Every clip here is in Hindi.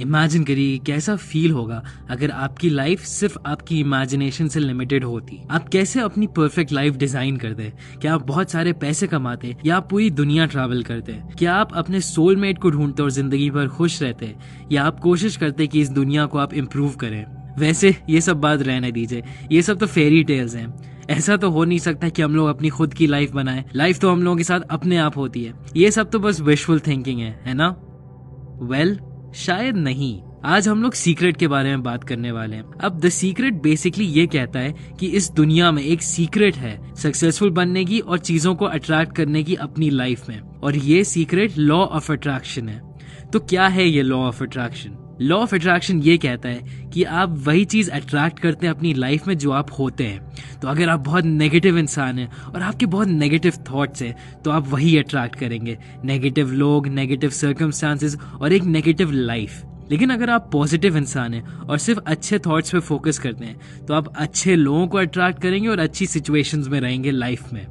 इमेजिन करिए कैसा फील होगा अगर आपकी लाइफ सिर्फ आपकी इमेजिनेशन से लिमिटेड होती। आप कैसे अपनी परफेक्ट लाइफ डिजाइन करते? क्या आप बहुत सारे पैसे कमाते? या आप पूरी दुनिया ट्रैवल करते? क्या आप अपने सोलमेट को ढूंढते और जिंदगी भर खुश रहते? या आप कोशिश करते कि इस दुनिया को आप इम्प्रूव करें? वैसे ये सब बात रहने दीजिए, ये सब तो फेरी टेल्स हैं। ऐसा तो हो नहीं सकता कि हम लोग अपनी खुद की लाइफ बनाएं। लाइफ तो हम लोगों के साथ अपने आप होती है। ये सब तो बस विशफुल थिंकिंग है ना? शायद नहीं। आज हम लोग सीक्रेट के बारे में बात करने वाले हैं। अब द सीक्रेट बेसिकली ये कहता है कि इस दुनिया में एक सीक्रेट है सक्सेसफुल बनने की और चीजों को अट्रैक्ट करने की अपनी लाइफ में, और ये सीक्रेट लॉ ऑफ अट्रैक्शन है। तो क्या है ये law of attraction? Law of attraction ये कहता है कि आप वही चीज अट्रैक्ट करते हैं अपनी लाइफ में जो आप होते हैं। तो अगर आप बहुत नेगेटिव इंसान हैं और आपके बहुत नेगेटिव थॉट्स हैं तो आप वही अट्रैक्ट करेंगे, नेगेटिव लोग, नेगेटिव सर्कमस्टांसेस और एक नेगेटिव लाइफ। लेकिन अगर आप पॉजिटिव इंसान हैं और सिर्फ अच्छे थॉट्स पे फोकस करते हैं तो आप अच्छे लोगों को अट्रैक्ट करेंगे और अच्छी सिचुएशंस में रहेंगे लाइफ में।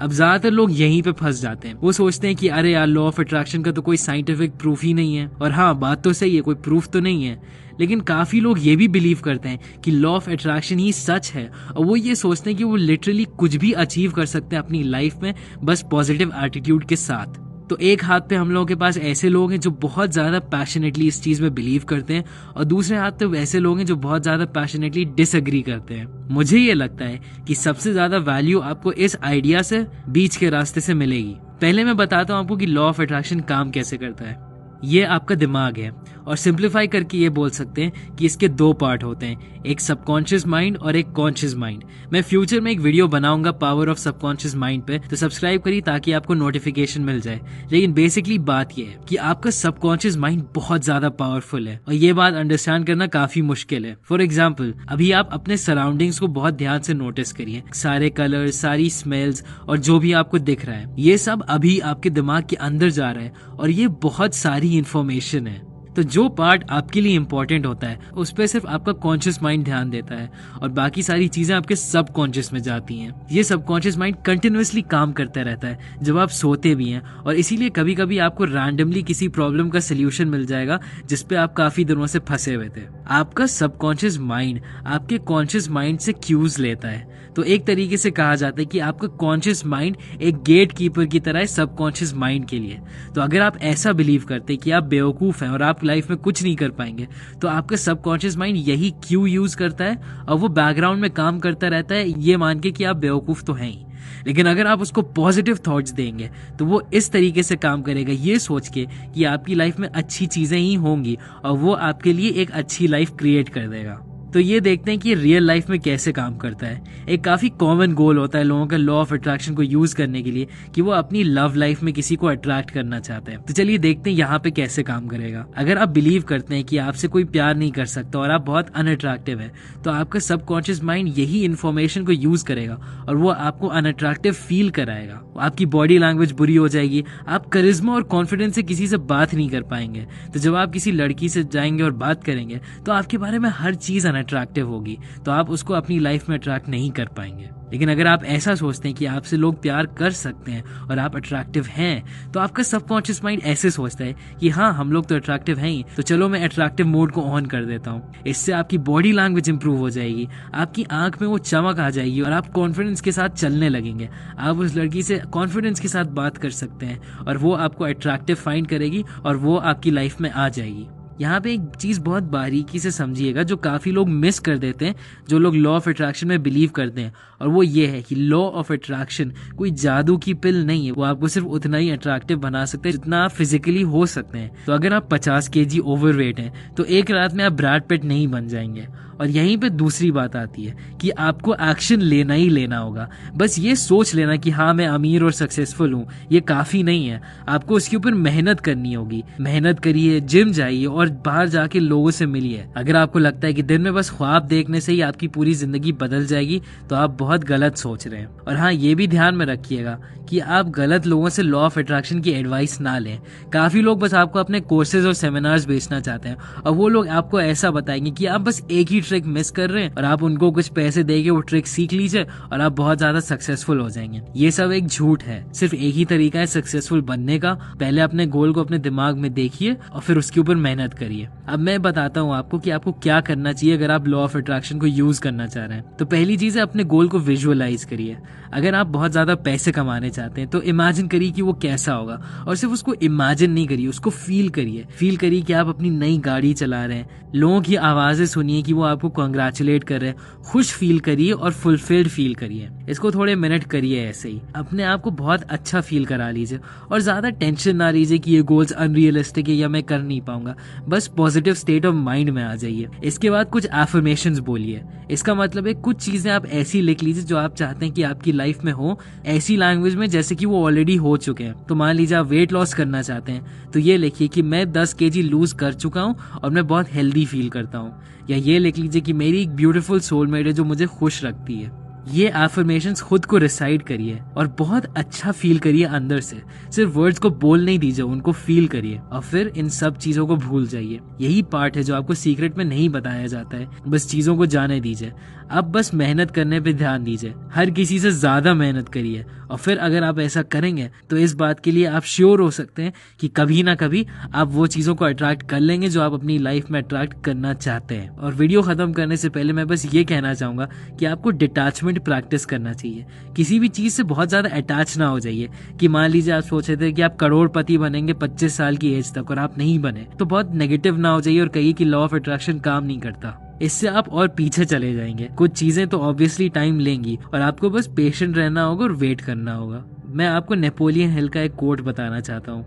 अब ज्यादातर लोग यहीं पे फंस जाते हैं। वो सोचते हैं कि अरे यार, लॉ ऑफ अट्रैक्शन का तो कोई साइंटिफिक प्रूफ ही नहीं है। और हाँ, बात तो सही है, कोई प्रूफ तो नहीं है। लेकिन काफी लोग ये भी बिलीव करते हैं कि लॉ ऑफ अट्रैक्शन ही सच है, और वो ये सोचते हैं कि वो लिटरली कुछ भी अचीव कर सकते हैं अपनी लाइफ में बस पॉजिटिव एटीट्यूड के साथ। तो एक हाथ पे हम लोगों के पास ऐसे लोग हैं जो बहुत ज्यादा पैशनेटली इस चीज में बिलीव करते हैं, और दूसरे हाथ पे वैसे लोग हैं जो बहुत ज्यादा पैशनेटली डिसएग्री करते हैं। मुझे ये लगता है कि सबसे ज्यादा वैल्यू आपको इस आइडिया से, बीच के रास्ते से मिलेगी। पहले मैं बताता हूँ आपको कि लॉ ऑफ अट्रैक्शन काम कैसे करता है। ये आपका दिमाग है, और सिंप्लीफाई करके ये बोल सकते हैं कि इसके दो पार्ट होते हैं, एक सबकॉन्शियस माइंड और एक कॉन्शियस माइंड। मैं फ्यूचर में एक वीडियो बनाऊंगा पावर ऑफ सबकॉन्शियस माइंड पे, तो सब्सक्राइब करिए ताकि आपको नोटिफिकेशन मिल जाए। लेकिन बेसिकली बात ये है कि आपका सबकॉन्शियस माइंड बहुत ज्यादा पावरफुल है, और ये बात अंडरस्टैंड करना काफी मुश्किल है। फॉर एग्जाम्पल, अभी आप अपने सराउंडिंग्स को बहुत ध्यान से नोटिस करिए, सारे कलर, सारी स्मेल्स और जो भी आपको दिख रहा है, ये सब अभी आपके दिमाग के अंदर जा रहा है और ये बहुत सारी इंफॉर्मेशन है। तो जो पार्ट आपके लिए इम्पोर्टेंट होता है उस पर सिर्फ आपका कॉन्शियस माइंड ध्यान देता है, और बाकी सारी चीजें आपके सबकॉन्शियस में जाती हैं। ये सबकॉन्शियस माइंड कंटिन्यूअसली काम करता रहता है जब आप सोते भी हैं, और इसीलिए कभी कभी आपको रैंडमली किसी प्रॉब्लम का सोल्यूशन मिल जाएगा जिसपे आप काफी दिनों से फंसे हुए थे। आपका सबकॉन्शियस माइंड आपके कॉन्शियस माइंड से क्यूज लेता है। तो एक तरीके से कहा जाता है कि आपका कॉन्शियस माइंड एक गेट कीपर की तरह है सबकॉन्शियस माइंड के लिए। तो अगर आप ऐसा बिलीव करते हैं कि आप बेवकूफ हैं और आप लाइफ में कुछ नहीं कर पाएंगे, तो आपका सबकॉन्शियस माइंड यही क्यू यूज करता है और वो बैकग्राउंड में काम करता रहता है, ये मान के कि आप बेवकूफ तो हैं ही। लेकिन अगर आप उसको पॉजिटिव थॉट्स देंगे तो वो इस तरीके से काम करेगा, ये सोच के कि आपकी लाइफ में अच्छी चीजें ही होंगी, और वो आपके लिए एक अच्छी लाइफ क्रिएट कर देगा। तो ये देखते हैं कि रियल लाइफ में कैसे काम करता है। एक काफी कॉमन गोल होता है लोगों का लॉ ऑफ अट्रैक्शन को यूज करने के लिए कि वो अपनी लव लाइफ में किसी को अट्रैक्ट करना चाहते हैं। तो चलिए देखते हैं यहाँ पे कैसे काम करेगा। अगर आप बिलीव करते हैं कि आपसे कोई प्यार नहीं कर सकता और आप बहुत अनअट्रैक्टिव है, तो आपका सबकॉन्शियस माइंड यही इन्फॉर्मेशन को यूज करेगा और वो आपको अनअट्रैक्टिव फील कराएगा। आपकी बॉडी लैंग्वेज बुरी हो जाएगी, आप करिश्मा और कॉन्फिडेंस से किसी से बात नहीं कर पाएंगे। तो जब आप किसी लड़की से जाएंगे और बात करेंगे तो आपके बारे में हर चीज अट्रैक्टिव होगी, तो आप उसको अपनी लाइफ में अट्रैक्ट नहीं कर पाएंगे। लेकिन अगर आप ऐसा सोचते हैं कि आपसे लोग प्यार कर सकते हैं और आप अट्रैक्टिव हैं, तो आपका सबकॉन्शियस माइंड ऐसे सोचता है कि हाँ, हम लोग तो अट्रैक्टिव हैं ही, तो चलो मैं अट्रैक्टिव मोड को ऑन कर देता हूँ। इससे आपकी बॉडी लैंग्वेज इंप्रूव हो जाएगी, आपकी आंख में वो चमक आ जाएगी और आप कॉन्फिडेंस के साथ चलने लगेंगे। आप उस लड़की से कॉन्फिडेंस के साथ बात कर सकते हैं और वो आपको अट्रैक्टिव फाइंड करेगी और वो आपकी लाइफ में आ जाएगी। यहाँ पे एक चीज बहुत बारीकी से समझिएगा जो काफी लोग मिस कर देते हैं जो लोग लॉ ऑफ अट्रैक्शन में बिलीव करते हैं, और वो ये है कि लॉ ऑफ अट्रैक्शन कोई जादू की पिल नहीं है। वो आपको सिर्फ उतना ही अट्रैक्टिव बना सकते हैं जितना आप फिजिकली हो सकते हैं। तो अगर आप 50 kg ओवरवेट हैं तो एक रात में आप ब्रैड पिट नहीं बन जाएंगे। और यहीं पे दूसरी बात आती है कि आपको एक्शन लेना ही लेना होगा। बस ये सोच लेना कि हाँ, मैं अमीर और सक्सेसफुल हूँ, ये काफी नहीं है। आपको उसके ऊपर मेहनत करनी होगी। मेहनत करिए, जिम जाइए और बाहर जाके लोगों से मिलिए। अगर आपको लगता है कि दिन में बस ख्वाब देखने से ही आपकी पूरी जिंदगी बदल जाएगी तो आप बहुत गलत सोच रहे हैं। और हाँ, ये भी ध्यान में रखिएगा कि आप गलत लोगों से लॉ ऑफ अट्रैक्शन की एडवाइस ना लें। काफी लोग बस आपको अपने कोर्सेज और सेमिनार्स बेचना चाहते हैं और वो लोग आपको ऐसा बताएंगे कि आप बस एक ही ट्रिक मिस कर रहे हैं और आप उनको कुछ पैसे देके वो ट्रिक सीख लीजिए और आप बहुत ज्यादा सक्सेसफुल हो जाएंगे। ये सब एक झूठ है। सिर्फ एक ही तरीका है सक्सेसफुल बनने का, पहले अपने गोल को अपने दिमाग में देखिए और फिर उसके ऊपर मेहनत करिए। अब मैं बताता हूँ आपको कि आपको क्या करना चाहिए अगर आप लॉ ऑफ अट्रैक्शन को यूज करना चाह रहे हैं। तो पहली चीज है अपने गोल को विजुअलाइज करिए। अगर आप बहुत ज्यादा पैसे कमाने चाहते हैं तो इमेजिन करिए कि वो कैसा होगा, और सिर्फ उसको इमेजिन नहीं करिए, उसको फील करिए। फील करिए कि आप अपनी नई गाड़ी चला रहे हैं, लोगों की आवाजें सुनिए कि वो आपको कांग्रेचुलेट कर रहे हैं, खुश फील करिए और फुलफिल्ड फील करिए। इसको थोड़े मिनट करिए, ऐसे ही अपने आप को बहुत अच्छा फील करा लीजिए और ज्यादा टेंशन ना लीजिए कि ये गोल्स अनरियलिस्टिक है या मैं कर नहीं पाऊंगा। बस पॉजिटिव स्टेट ऑफ माइंड में आ जाइए। इसके बाद कुछ एफर्मेशंस बोलिए। इसका मतलब है कुछ चीजें आप ऐसी लिख लीजिए जो आप चाहते हैं कि आपकी लाइफ में हो, ऐसी लैंग्वेज में जैसे कि वो ऑलरेडी हो चुके हैं। तो मान लीजिए आप वेट लॉस करना चाहते हैं तो ये लिखिए कि मैं 10 kg लूज कर चुका हूँ और मैं बहुत हेल्दी फील करता हूँ, या ये लिख लीजिए कि मेरी एक ब्यूटीफुल सोलमेट है जो मुझे खुश रखती है। ये एफर्मेशंस खुद को रिसाइड करिए और बहुत अच्छा फील करिए अंदर से। सिर्फ वर्ड्स को बोल नहीं दीजिए, उनको फील करिए और फिर इन सब चीजों को भूल जाइए। यही पार्ट है जो आपको सीक्रेट में नहीं बताया जाता है। बस चीजों को जाने दीजिए, अब बस मेहनत करने पे ध्यान दीजिए। हर किसी से ज्यादा मेहनत करिए और फिर अगर आप ऐसा करेंगे तो इस बात के लिए आप श्योर हो सकते हैं कि कभी ना कभी आप वो चीजों को अट्रैक्ट कर लेंगे जो आप अपनी लाइफ में अट्रैक्ट करना चाहते हैं। और वीडियो खत्म करने से पहले मैं बस ये कहना चाहूंगा कि आपको डिटैचमेंट प्रैक्टिस करना चाहिए। किसी भी चीज से बहुत ज्यादा अटैच ना हो जाइए कि मान लीजिए आप सोचे थे कि आप करोड़पति बनेंगे 25 साल की एज तक और आप नहीं बने, तो बहुत नेगेटिव ना हो जाइए और कहिए कि लॉ ऑफ अट्रैक्शन काम नहीं करता। इससे आप और पीछे चले जाएंगे। कुछ चीजें तो ऑब्वियसली टाइम लेंगी और आपको बस पेशेंट रहना होगा और वेट करना होगा। मैं आपको नेपोलियन हिल का एक कोट बताना चाहता हूँ,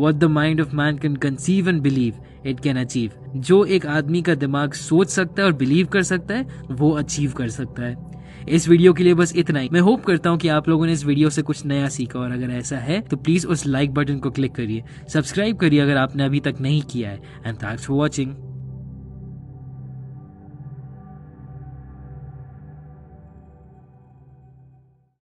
What the mind of man can conceive and believe, it can achieve. जो एक आदमी का दिमाग सोच सकता है और बिलीव कर सकता है वो अचीव कर सकता है। इस वीडियो के लिए बस इतना ही। मैं होप करता हूँ कि आप लोगों ने इस वीडियो से कुछ नया सीखा, और अगर ऐसा है तो प्लीज उस लाइक बटन को क्लिक करिए, सब्सक्राइब करिए अगर आपने अभी तक नहीं किया है। And thanks for watching.